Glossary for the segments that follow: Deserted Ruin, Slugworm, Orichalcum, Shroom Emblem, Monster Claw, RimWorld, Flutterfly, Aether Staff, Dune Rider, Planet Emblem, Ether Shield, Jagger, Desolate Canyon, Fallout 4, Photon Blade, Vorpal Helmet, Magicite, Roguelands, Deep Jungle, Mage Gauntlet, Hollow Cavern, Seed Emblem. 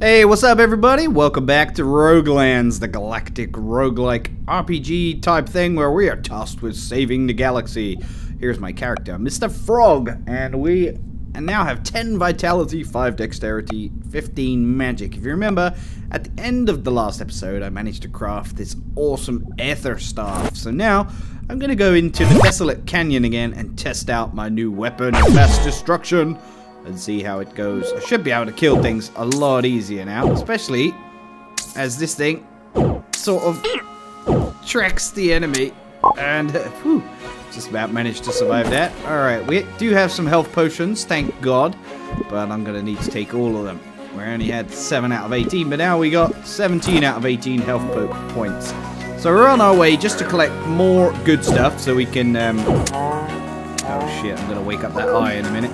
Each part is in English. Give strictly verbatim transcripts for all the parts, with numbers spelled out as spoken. Hey, what's up everybody? Welcome back to Roguelands, the galactic roguelike R P G type thing where we are tasked with saving the galaxy. Here's my character, Mister Frog, and we now have ten vitality, five dexterity, fifteen magic. If you remember, at the end of the last episode, I managed to craft this awesome Aether Staff. So now, I'm gonna go into the Desolate Canyon again and test out my new weapon, Mass Destruction, and see how it goes. I should be able to kill things a lot easier now, especially as this thing sort of tracks the enemy. And uh, whew, just about managed to survive that. Alright, we do have some health potions, thank God, but I'm going to need to take all of them. We only had seven out of eighteen, but now we got seventeen out of eighteen health po points. So we're on our way just to collect more good stuff so we can... Um... Oh shit, I'm going to wake up that eye in a minute.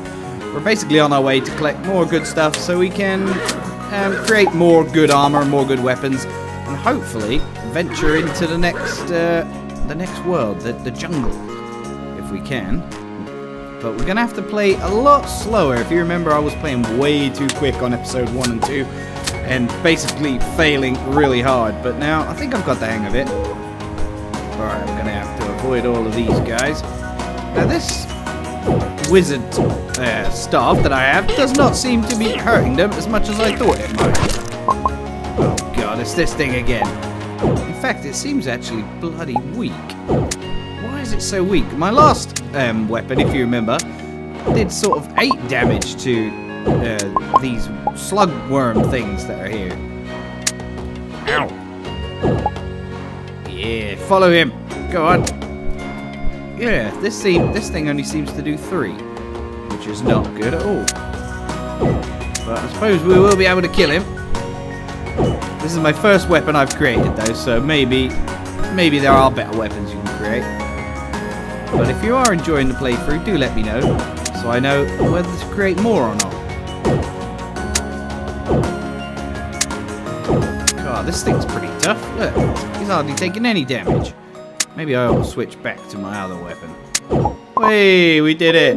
We're basically on our way to collect more good stuff so we can um, create more good armor, more good weapons, and hopefully venture into the next uh, the next world, the, the jungle, if we can. But we're going to have to play a lot slower. If you remember, I was playing way too quick on episode one and two and basically failing really hard. But now I think I've got the hang of it. Alright, I'm going to have to avoid all of these guys. Now this... wizard uh, staff that I have does not seem to be hurting them as much as I thought it might. Oh god, it's this thing again. In fact, it seems actually bloody weak. Why is it so weak? My last um, weapon, if you remember, did sort of eight damage to uh, these slugworm things that are here. Ow! Yeah, follow him! Go on! Yeah, this seem this thing only seems to do three, which is not good at all. But I suppose we will be able to kill him. This is my first weapon I've created though, so maybe maybe there are better weapons you can create. But if you are enjoying the playthrough, do let me know, so I know whether to create more or not. God, this thing's pretty tough. Look, he's hardly taking any damage. Maybe I'll switch back to my other weapon. Hey, we did it!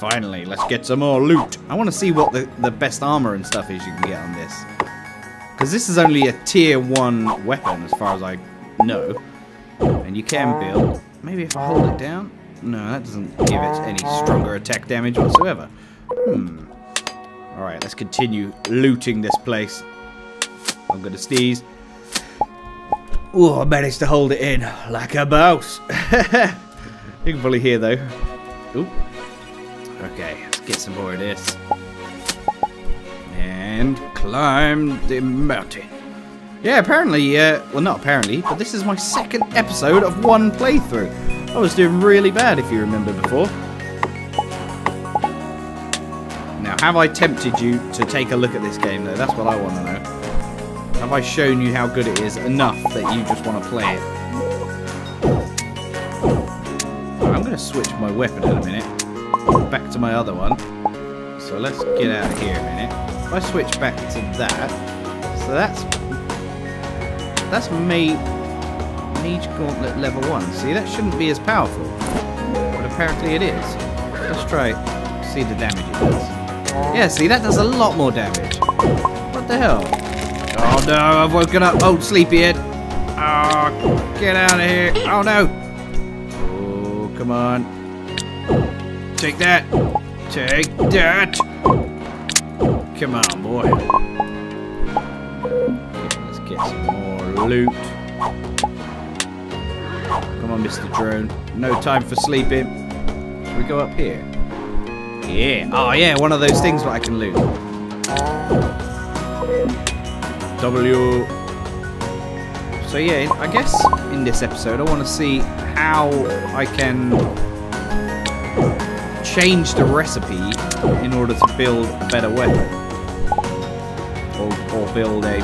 Finally, let's get some more loot. I want to see what the, the best armor and stuff is you can get on this. Because this is only a tier one weapon, as far as I know. And you can build. Maybe if I hold it down? No, that doesn't give it any stronger attack damage whatsoever. Hmm. Alright, let's continue looting this place. I'm going to sneeze. Oh, I managed to hold it in like a mouse. You can probably hear though. Ooh. Okay, let's get some more of this. And climb the mountain. Yeah, apparently, uh, well not apparently, but this is my second episode of one playthrough. I was doing really bad if you remember before. Now, have I tempted you to take a look at this game though? That's what I want to know. Have I shown you how good it is enough that you just want to play it? I'm going to switch my weapon in a minute. Back to my other one. So let's get out of here a minute. If I switch back to that... So that's... That's ma Mage Gauntlet level one. See, that shouldn't be as powerful. But apparently it is. Let's try... See the damage it does. Yeah, see, that does a lot more damage. What the hell? Oh no, I've woken up old sleepyhead. Oh, get out of here. Oh no. Oh, come on. Take that. Take that. Come on, boy. Okay, let's get some more loot. Come on, Mister Drone. No time for sleeping. Should we go up here? Yeah. Oh yeah, one of those things that I can loot. W. So yeah, I guess in this episode I want to see how I can change the recipe in order to build a better weapon, or, or build a,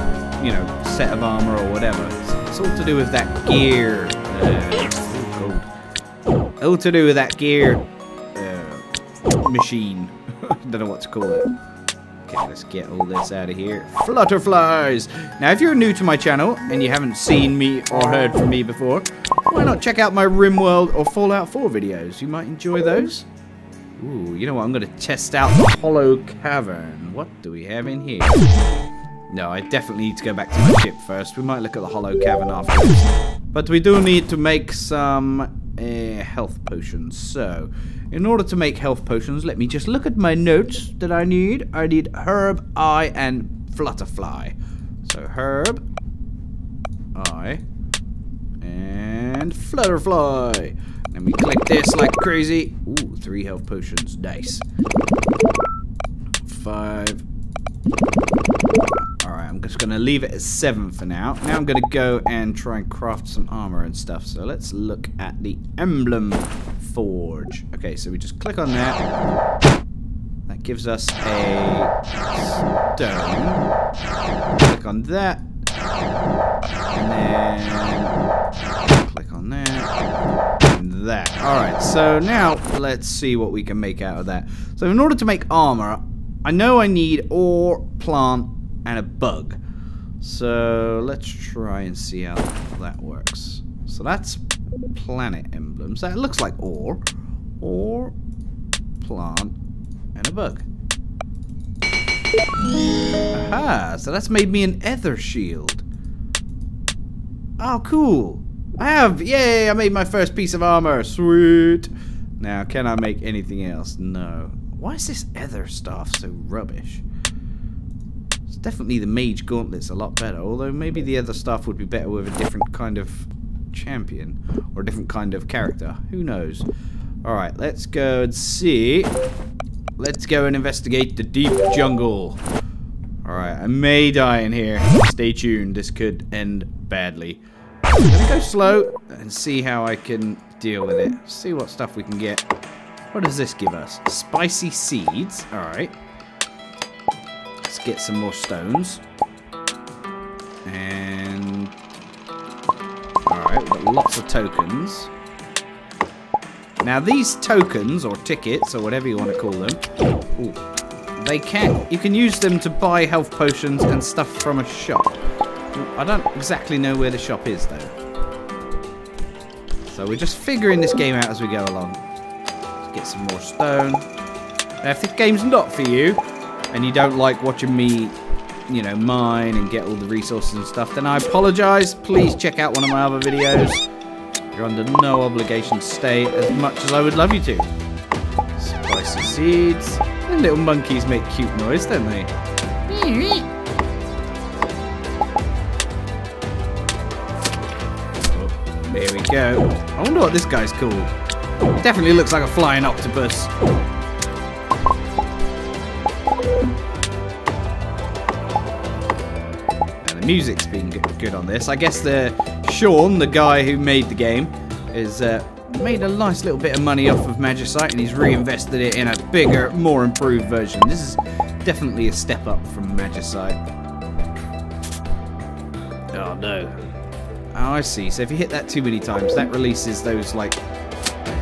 you know, set of armor or whatever. It's, it's all to do with that gear, uh, all to do with that gear uh, machine. Don't know what to call it. Let's get all this out of here. Flutterflies! Now, if you're new to my channel and you haven't seen me or heard from me before, why not check out my RimWorld or Fallout four videos? You might enjoy those. Ooh, you know what? I'm going to test out Hollow Cavern. What do we have in here? No, I definitely need to go back to the ship first. We might look at the Hollow Cavern afterwards. But we do need to make some uh, health potions. So, in order to make health potions, let me just look at my notes that I need. I need herb, eye, and flutterfly. So, herb, eye, and flutterfly. Let me collect this like crazy. Ooh, three health potions. Nice. Five. Alright, I'm just going to leave it at seven for now. Now I'm going to go and try and craft some armor and stuff. So let's look at the emblem forge. Okay, so we just click on that. That gives us a stone. Click on that. And then click on that. And that. Alright, so now let's see what we can make out of that. So in order to make armor, I know I need ore, plant, and a bug. So let's try and see how that works. So that's planet emblems. That looks like ore, ore, plant, and a bug. Aha, so that's made me an Ether Shield. Oh, cool. I have, yay, I made my first piece of armor, sweet. Now, can I make anything else? No. Why is this Aether Staff so rubbish? It's definitely the Mage Gauntlet's a lot better, although maybe the Aether Staff would be better with a different kind of champion, or a different kind of character. Who knows? Alright, let's go and see. Let's go and investigate the Deep Jungle. Alright, I may die in here. Stay tuned, this could end badly. I'm gonna go slow and see how I can deal with it. See what stuff we can get. What does this give us? Spicy seeds. Alright. Let's get some more stones. And... alright, we've got lots of tokens. Now these tokens, or tickets, or whatever you want to call them, ooh, they can... you can use them to buy health potions and stuff from a shop. I don't exactly know where the shop is, though. So we're just figuring this game out as we go along. Get some more stone. Now, if this game's not for you, and you don't like watching me, you know, mine and get all the resources and stuff, then I apologize. Please check out one of my other videos. You're under no obligation to stay as much as I would love you to. Spicy seeds. And little monkeys make cute noise, don't they? Oh, there we go. I wonder what this guy's called. Definitely looks like a flying octopus. And the music's been good on this. I guess the Sean, the guy who made the game, has uh, made a nice little bit of money off of Magicite, and he's reinvested it in a bigger, more improved version. This is definitely a step up from Magicite. Oh no. Oh, I see. So if you hit that too many times, that releases those, like,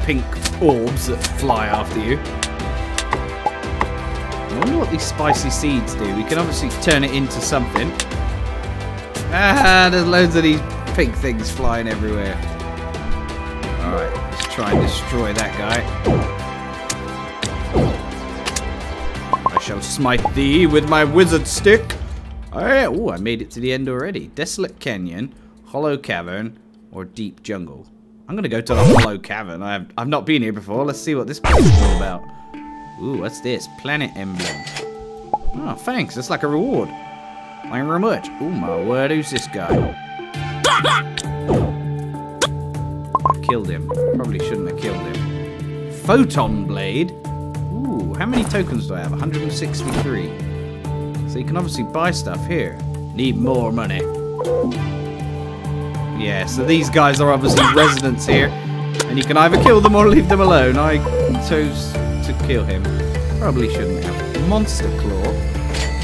pink orbs that fly after you. I wonder what these spicy seeds do. We can obviously turn it into something. Ah, there's loads of these pink things flying everywhere. Alright, let's try and destroy that guy. I shall smite thee with my wizard stick. Alright, oh, I made it to the end already. Desolate Canyon, Hollow Cavern, or Deep Jungle. I'm going to go to the Hollow Cavern. I've, I've not been here before. Let's see what this place is all about. Ooh, what's this? Planet Emblem. Oh, thanks. It's like a reward. Thank you very much. Ooh, my word. Who's this guy? I killed him. Probably shouldn't have killed him. Photon Blade. Ooh, how many tokens do I have? one hundred sixty-three. So you can obviously buy stuff here. Need more money. Yeah, so these guys are obviously residents here, and you can either kill them or leave them alone. I chose to kill him. Probably shouldn't have. Monster Claw.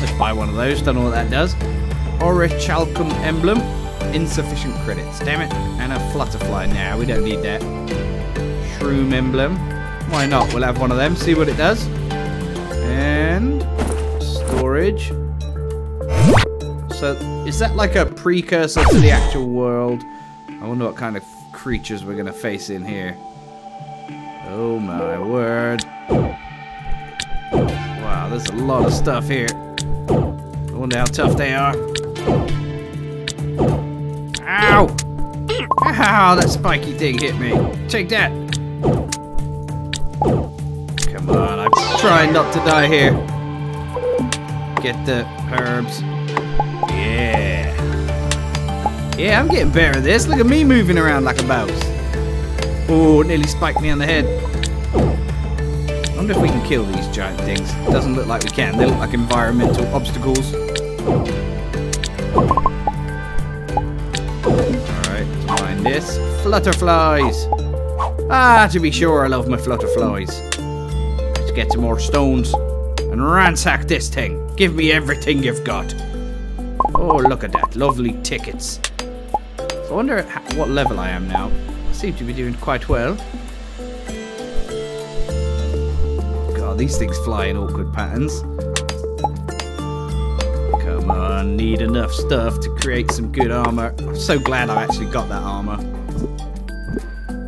Let's buy one of those. Don't know what that does. Orichalcum Emblem. Insufficient credits. Damn it. And a Flutterfly. Nah, we don't need that. Shroom Emblem. Why not? We'll have one of them. See what it does. And... storage. So, is that like a precursor to the actual world? I wonder what kind of creatures we're going to face in here. Oh my word. Wow, there's a lot of stuff here. I wonder how tough they are. Ow! Ow, that spiky thing hit me. Take that! Come on, I'm trying not to die here. Get the herbs. Yeah. Yeah, I'm getting better at this. Look at me moving around like a mouse. Oh, nearly spiked me on the head. I wonder if we can kill these giant things. Doesn't look like we can. They look like environmental obstacles. Alright, find this. Flutterflies! Ah, to be sure, I love my flutterflies. Let's get some more stones and ransack this thing. Give me everything you've got. Oh, look at that. Lovely tickets. So I wonder at what level I am now. I seem to be doing quite well. God, these things fly in awkward patterns. Come on, need enough stuff to create some good armor. I'm so glad I actually got that armor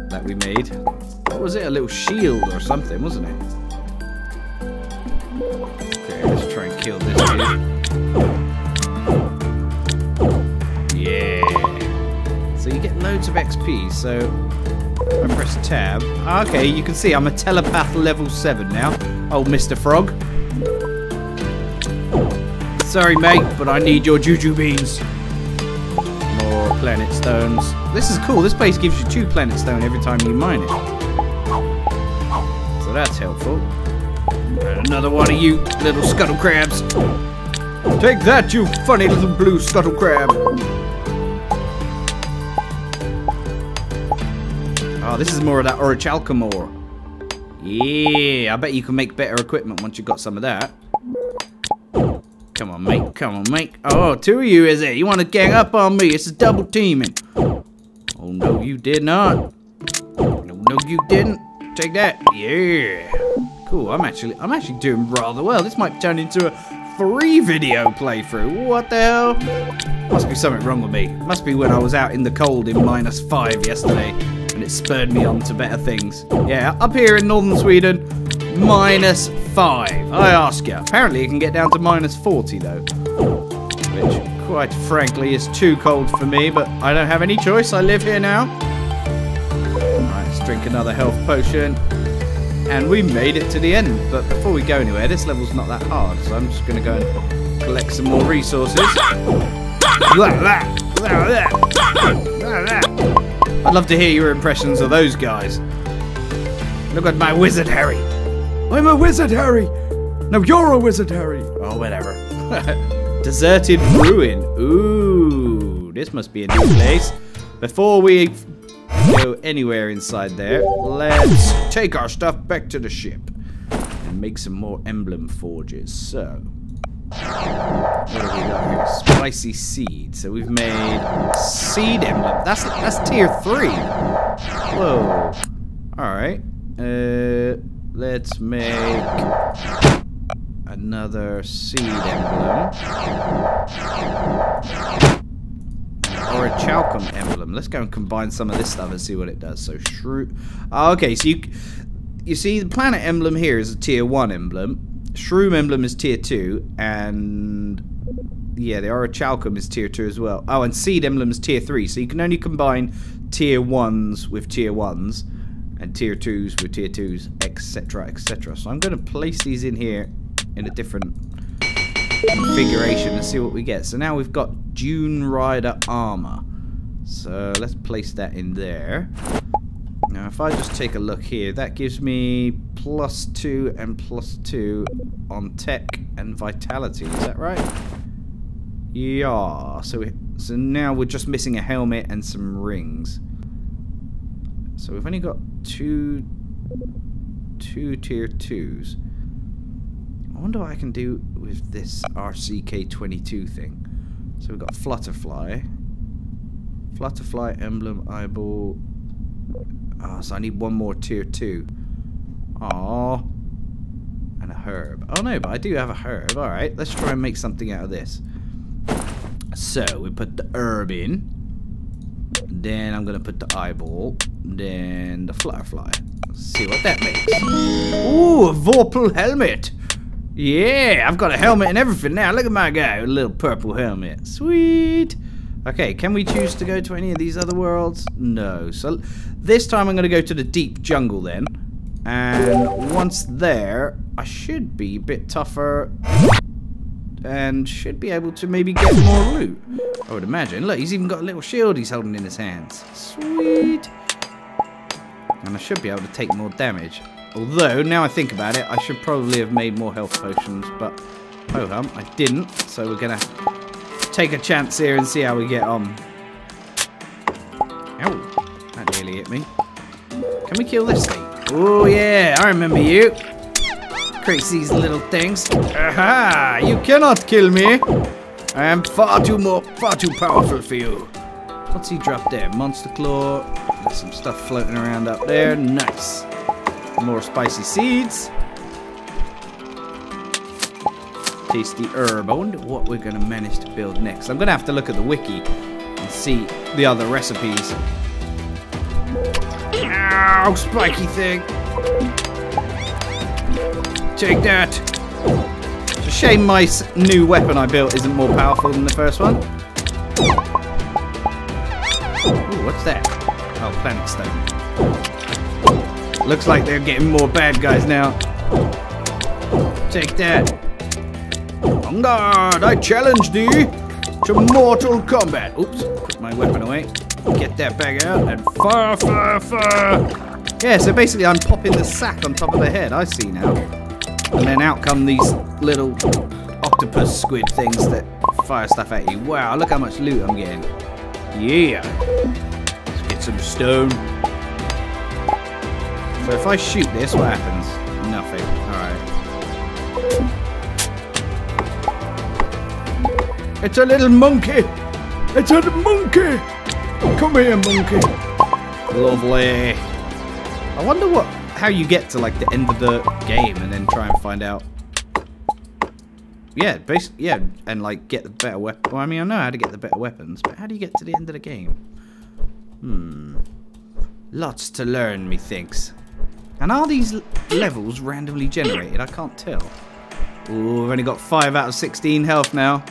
that we made. What was it? A little shield or something, wasn't it? Okay, let's try and kill this dude. Loads of X P, so I press tab. Okay, you can see I'm a telepath level seven now. Old Mister Frog. Sorry, mate, but I need your juju beans. More planet stones. This is cool. This place gives you two planet stone every time you mine it. So that's helpful. And another one of you little scuttle crabs. Take that, you funny little blue scuttle crab. Oh, this is more of that Orichalcum ore. Yeah, I bet you can make better equipment once you've got some of that. Come on, mate. Come on, mate. Oh, two of you, is it? You want to gang up on me? This is double teaming. Oh, no, you did not. No, no, you didn't. Take that. Yeah. Cool, I'm actually, I'm actually doing rather well. This might turn into a free video playthrough. What the hell? Must be something wrong with me. Must be when I was out in the cold in minus five yesterday. It spurred me on to better things. Yeah, up here in northern Sweden, minus five. I ask you. Apparently, you can get down to minus forty though, which, quite frankly, is too cold for me. But I don't have any choice. I live here now. All right, let's drink another health potion, and we made it to the end. But before we go anywhere, this level's not that hard, so I'm just gonna go and collect some more resources. I'd love to hear your impressions of those guys. Look at my wizard, Harry. I'm a wizard, Harry. No, you're a wizard, Harry. Oh, whatever. Deserted Ruin. Ooh, this must be a new place. Before we go anywhere inside there, let's take our stuff back to the ship and make some more emblem forges. So, what have we got here? Spicy seed. So we've made seed emblem. That's that's tier three. Whoa. All right. Uh, let's make another seed emblem. Or a Orichalcum emblem. Let's go and combine some of this stuff and see what it does. So shroom. Oh, okay. So you you see the planet emblem here is a tier one emblem. Shroom emblem is tier two, and yeah, the Orichalcum is tier two as well. Oh, and Seed emblem is tier three, so you can only combine tier ones with tier ones, and tier twos with tier twos, et cetera, et cetera. So I'm going to place these in here in a different configuration and see what we get. So now we've got Dune Rider armor. So let's place that in there. Now, if I just take a look here, that gives me plus two and plus two on tech and vitality. Is that right? Yeah. So we, so now we're just missing a helmet and some rings. So we've only got two two tier twos. I wonder what I can do with this R C K twenty-two thing. So we've got Flutterfly, Flutterfly emblem eyeball. Oh, so I need one more tier two. Aww. And a herb. Oh no, but I do have a herb. Alright, let's try and make something out of this. So, we put the herb in. Then I'm going to put the eyeball. Then the flutterfly. Let's see what that makes. Ooh, a Vorpal helmet. Yeah, I've got a helmet and everything now. Look at my guy with a little purple helmet. Sweet. Okay, can we choose to go to any of these other worlds? No. So this time I'm going to go to the Deep Jungle then. And once there, I should be a bit tougher and should be able to maybe get more loot, I would imagine. Look, he's even got a little shield he's holding in his hands. Sweet. And I should be able to take more damage. Although, now I think about it, I should probably have made more health potions, but ho-hum, I didn't. So we're going to take a chance here and see how we get on. Ow, that nearly hit me. Can we kill this thing? Oh yeah, I remember you. Crazy's little things. Aha, you cannot kill me. I am far too more, far too powerful for you. What's he dropped there? Monster Claw. There's some stuff floating around up there. Nice. More spicy seeds. Tasty herb. I wonder what we're going to manage to build next. I'm going to have to look at the wiki and see the other recipes. Ow, spiky thing. Take that. It's a shame my new weapon I built isn't more powerful than the first one. Ooh, what's that? Oh, planet stone. Looks like they're getting more bad guys now. Take that. On guard, I challenge thee to mortal combat. Oops, put my weapon away. Get that bag out and fire, fire, fire. Yeah, so basically I'm popping the sack on top of the head. I see now. And then out come these little octopus squid things that fire stuff at you. Wow, look how much loot I'm getting. Yeah. Let's get some stone. So if I shoot this, what happens? Nothing. Alright. It's a little monkey! It's a monkey! Come here, monkey! Lovely. I wonder what, how you get to like the end of the game and then try and find out. Yeah, basically, yeah, and like get the better weapon. Well, I mean, I know how to get the better weapons, but how do you get to the end of the game? Hmm. Lots to learn, methinks. And are these levels randomly generated? I can't tell. Ooh, I've only got five out of sixteen health now.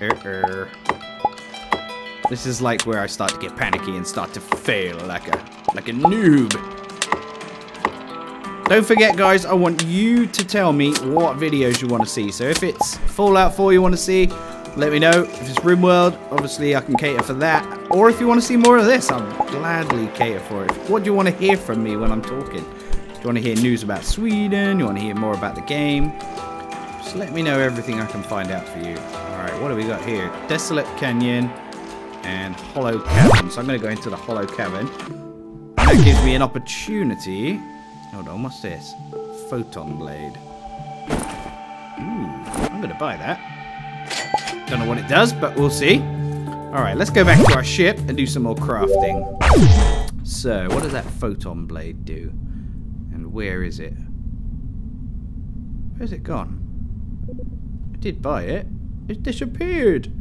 Uh-uh. This is like where I start to get panicky and start to fail like a, like a noob. Don't forget, guys, I want you to tell me what videos you want to see. So if it's Fallout four you want to see, let me know. If it's RimWorld, obviously I can cater for that. Or if you want to see more of this, I'll gladly cater for it. What do you want to hear from me when I'm talking? Do you want to hear news about Sweden? You want to hear more about the game? Just let me know everything I can find out for you. Alright, what do we got here? Desolate Canyon and Hollow Cavern. So I'm going to go into the Hollow Cavern. That gives me an opportunity. Hold on, what's this? Photon Blade. Ooh, I'm going to buy that. Don't know what it does, but we'll see. Alright, let's go back to our ship and do some more crafting. So, what does that photon blade do? And where is it? Where's it gone? I did buy it. It disappeared.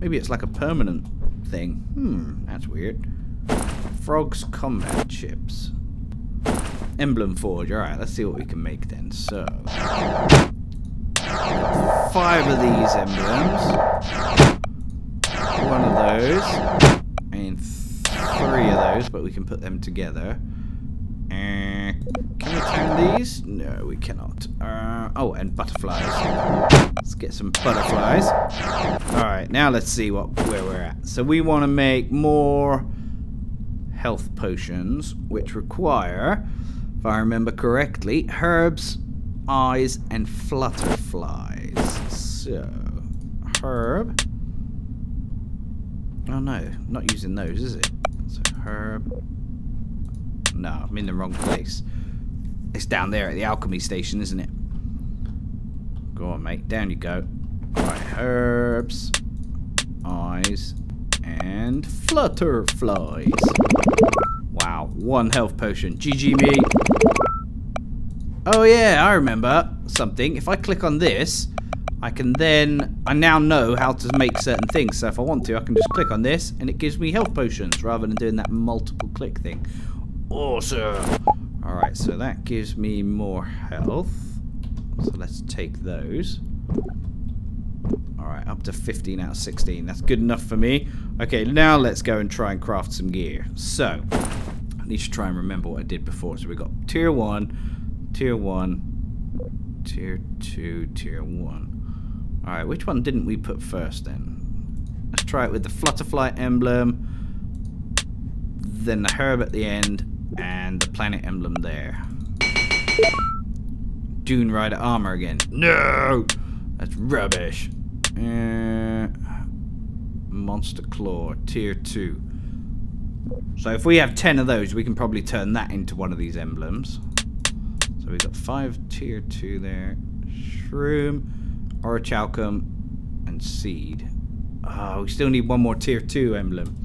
Maybe it's like a permanent thing. Hmm, that's weird. Frog's combat chips. Emblem forge. Alright, let's see what we can make then. So... five of these emblems, one of those, and three of those, but we can put them together. Uh, can we turn these? No, we cannot. Uh, oh, and butterflies. Let's get some butterflies. Alright, now let's see what where we're at. So we want to make more health potions, which require, if I remember correctly, herbs, eyes and flutterflies. So, herb. Oh no, not using those, is it? So, herb. No, I'm in the wrong place. It's down there at the alchemy station, isn't it? Go on, mate. Down you go. Alright, herbs, eyes, and flutterflies. Wow, one health potion. G G me. Oh yeah, I remember something. If I click on this, I can then... I now know how to make certain things. So if I want to, I can just click on this, and it gives me health potions, rather than doing that multiple click thing. Awesome! Alright, so that gives me more health. So let's take those. Alright, up to fifteen out of sixteen. That's good enough for me. Okay, now let's go and try and craft some gear. So, I need to try and remember what I did before. So we got tier one, tier one, tier two, tier one. Alright, which one didn't we put first then? Let's try it with the Flutterfly emblem. Then the herb at the end, and the planet emblem there. Dune Rider armor again. No! That's rubbish. Uh, Monster Claw, tier two. So if we have ten of those, we can probably turn that into one of these emblems. So we've got five tier two there. Shroom, Orichalcum, and Seed. Oh, we still need one more tier two emblem.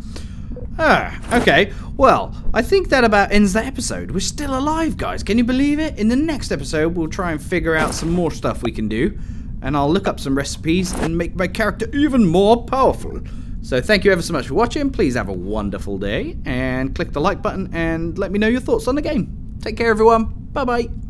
Ah, okay. Well, I think that about ends the episode. We're still alive, guys. Can you believe it? In the next episode, we'll try and figure out some more stuff we can do. And I'll look up some recipes and make my character even more powerful. So thank you ever so much for watching. Please have a wonderful day. And click the like button and let me know your thoughts on the game. Take care, everyone. Bye-bye.